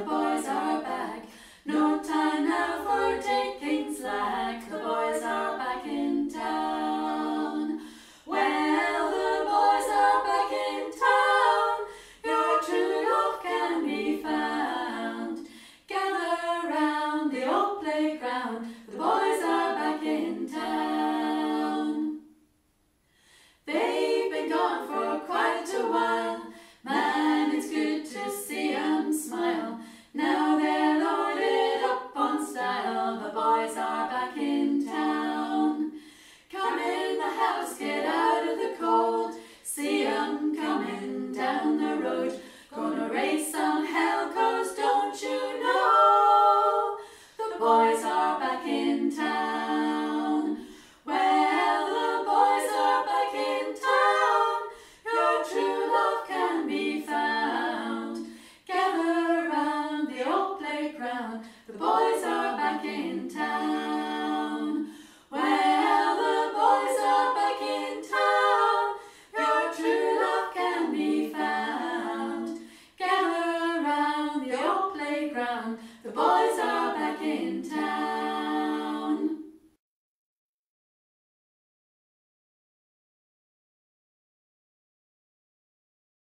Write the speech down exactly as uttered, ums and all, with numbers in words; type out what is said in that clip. the boys are back. No time now for taking slack, the boys are back in town. Well, the boys are back in town, your true love can be found. Gather round the old playground, the boys are back in town. They've been gone for quite a while, man, it's good to see 'em smile. Now they're loaded up on style, the boys are back in town. Come in the house, get out of the cold, see 'em coming down the road, gonna race some hell, 'cause don't you know, the boys are back in town. Well, the boys are back in town, your true love can be found. Gather round the old playground, the boys are back in town. Well, the boys are back in town, your true love can be found. Gather round the old playground, the boys are back in town.